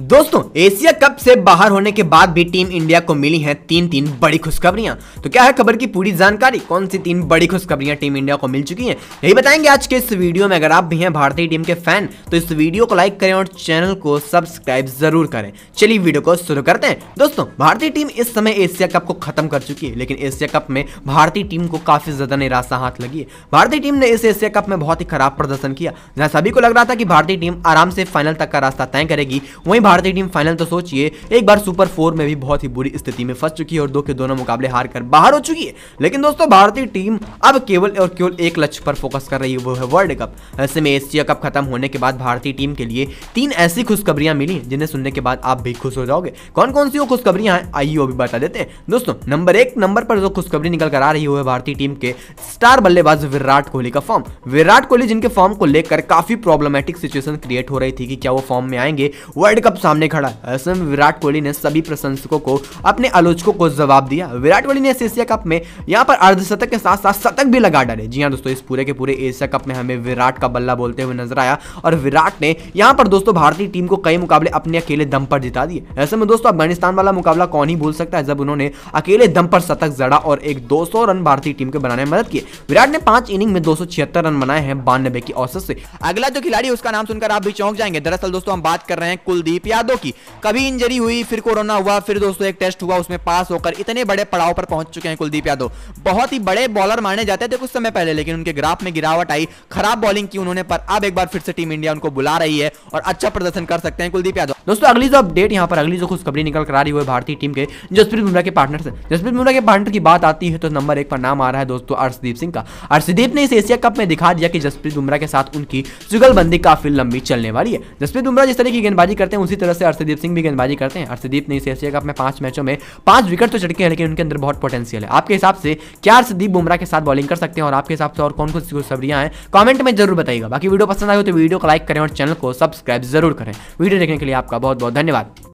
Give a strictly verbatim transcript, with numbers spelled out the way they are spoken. दोस्तों Asia cup से बाहर होने के बाद भी टीम इंडिया को मिली हैं तीन तीन बड़ी खुशखबरियां। तो क्या है खबर की पूरी जानकारी, कौन सी तीन बड़ी खुशखबरियां टीम इंडिया को मिल चुकी हैं, यही बताएंगे आज के इस वीडियो में। अगर आप भी हैं भारतीय टीम के फैन तो इस वीडियो को लाइक करें और चैनल को सब्सक्राइब जरूर करें। चलिए वीडियो को शुरू करते हैं। दोस्तों भारतीय टीम इस समय एशिया कप को खत्म कर चुकी है, लेकिन एशिया कप में भारतीय टीम को काफी ज्यादा निराशा हाथ लगी है। भारतीय टीम ने इस एशिया कप में बहुत ही खराब प्रदर्शन किया, जहाँ सभी को लग रहा था कि भारतीय टीम आराम से फाइनल तक का रास्ता तय करेगी। वहीं भारतीय टीम फाइनल तो सोचिए एक बार सुपर फोर में भी बहुत ही बुरी स्थिति में फंस चुकी है और दो के दोनों मुकाबले हार कर बाहर हो चुकी है। लेकिन दोस्तों भारतीय टीम अब केवल और केवल एक लक्ष्य पर फोकस कर रही है, वो है वर्ल्ड कप। ऐसे में एशिया कप खत्म होने के बाद भारतीय टीम के लिए तीन ऐसी खुशखबरियां मिली जिन्हें सुनने के बाद आप भी खुश हो जाओगे। कौन कौन सी वो खुशखबरियां हैं आइए वो भी बता देते हैं। दोस्तों नंबर एक नंबर पर जो खुशखबरी निकल कर आ रही है भारतीय टीम के स्टार बल्लेबाज विराट कोहली का फॉर्म। विराट कोहली जिनके फॉर्म को लेकर काफी प्रॉब्लमेटिक सिचुएशन क्रिएट हो रही थी कि क्या वो फॉर्म में आएंगे, वर्ल्ड कप सामने खड़ा। ऐसे में विराट कोहली ने सभी प्रशंसकों को, अपने आलोचकों को जवाब दिया। विराट कोहली ने एशिया कप में यहाँ पर अर्धशतक के साथ साथ शतक भी लगा डाले। जी हाँ दोस्तों, इस पूरे के पूरे एशिया कप में हमें विराट का बल्ला बोलते हुए नजर आया और विराट ने यहाँ पर दोस्तों भारतीय टीम को कई मुकाबले अपने अकेले दम पर जिता दिए। ऐसे में दोस्तों अफगानिस्तान वाला मुकाबला कौन ही भूल सकता है, जब उन्होंने अकेले दम पर शतक जड़ा और एक दो सौ रन भारतीय टीम के बनाने में मदद की। विराट ने पांच इनिंग में दो सौ छिहत्तर रन बनाए हैं बानवे की औसत से। अगला जो खिलाड़ी उसका नाम सुनकर आप भी चौंक जाएंगे। दरअसल दोस्तों हम बात कर रहे हैं कुलदीप यादव की। कभी इंजरी हुई, फिर कोरोना हुआ, फिर दोस्तों एक टेस्ट हुआ उसमें पास होकर इतने बड़े पड़ाव पर पहुंच चुके हैं कुलदीप यादव। बहुत ही बड़े बॉलर माने जाते थे कुछ समय पहले, लेकिन उनके ग्राफ में गिरावट आई, खराब बॉलिंग की उन्होंने, पर अब एक बार फिर से टीम इंडिया उनको बुला रही है और अच्छा प्रदर्शन कर सकते हैं कुलदीप यादव। दोस्तों अगली जो अपडेट यहाँ पर, अगली जो खुशखबरी निकल कर आ रही है भारतीय टीम के जसप्रीत बुमराह के पार्टनर से। जसप्रीत बुमराह के पार्टनर की बात आती है तो नंबर एक पर नाम आ रहा है दोस्तों अर्शदीप सिंह का। अर्शदीप ने इस एशिया कप में दिखा दिया कि जसप्रीत बुमराह के साथ उनकी जुगलबंदी काफी लंबी चलने वाली है। जसप्रीत बुमराह जिस तरह की गेंदबाजी करते हैं उसी तरह से अर्शदीप सिंह भी गेंदबाजी करते हैं। अर्शदीप ने इस एशिया कप में पांच मैचों में पांच विकेट तो चटके हैं, लेकिन उनके अंदर बहुत पोटेंशियल है। आपके हिसाब से क्या अर्शदीप बुमराह के साथ बॉलिंग कर सकते हैं और आपके हिसाब से और कौन कौन सी खुशखबरियां हैं कमेंट में जरूर बताइएगा। बाकी वीडियो पसंद आए तो वीडियो को लाइक करें और चैनल को सब्सक्राइब जरूर करें। वीडियो देखने के लिए आपका बहुत बहुत धन्यवाद।